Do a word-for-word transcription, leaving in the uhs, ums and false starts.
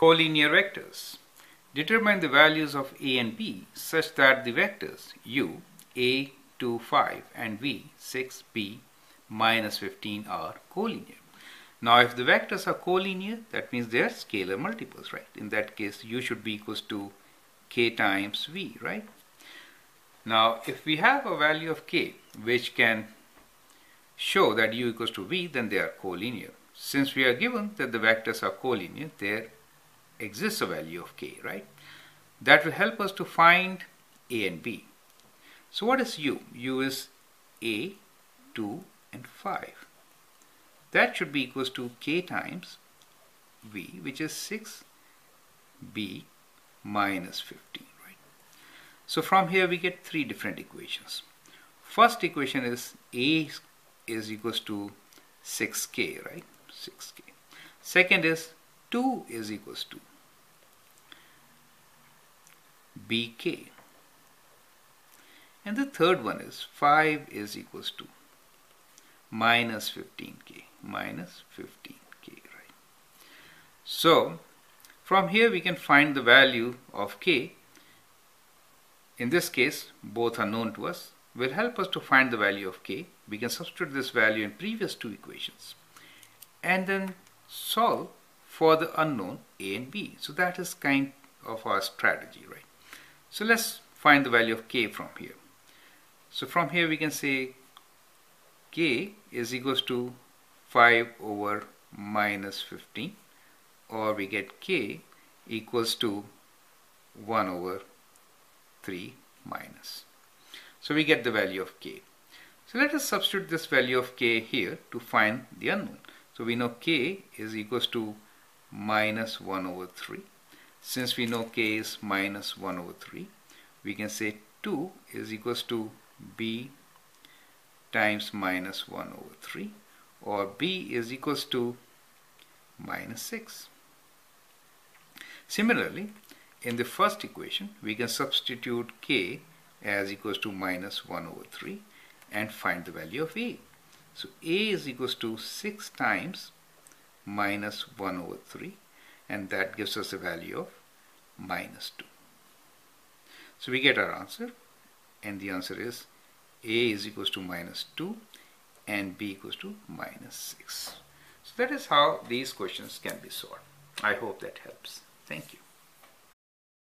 Collinear vectors. Determine the values of A and B such that the vectors u, a, two, five and v, six, b, minus fifteen are collinear. Now if the vectors are collinear, that means they are scalar multiples, right? In that case u should be equals to k times v, right? Now if we have a value of k which can show that u equals to v, then they are collinear. Since we are given that the vectors are collinear, there exists a value of k, right? That will help us to find a and b. So what is u? U is a, two and five. That should be equals to k times v, which is six, b minus fifteen, right? So from here we get three different equations. First equation is a is equals to six k, right? six k. Second is two is equals to bk. And the third one is five is equals to minus fifteen k, minus fifteen k, right? So from here we can find the value of k. In this case, both are known to us, will help us to find the value of k. We can substitute this value in previous two equations and then solve for the unknown a and b. So that is kind of our strategy, right? So let's find the value of k from here. So from here we can say k is equals to five over minus fifteen, or we get k equals to one over three minus. So we get the value of k. So let us substitute this value of k here to find the unknown. So we know k is equals to minus one over three. Since we know k is minus one over three, we can say two is equals to b times minus one over three, or b is equals to minus six. Similarly, in the first equation, we can substitute k as equals to minus one over three and find the value of a. So a is equals to six times minus one over three, and that gives us a value of minus two. So we get our answer, and the answer is a is equals to minus two and b equals to minus six. So that is how these questions can be solved. I hope that helps. Thank you.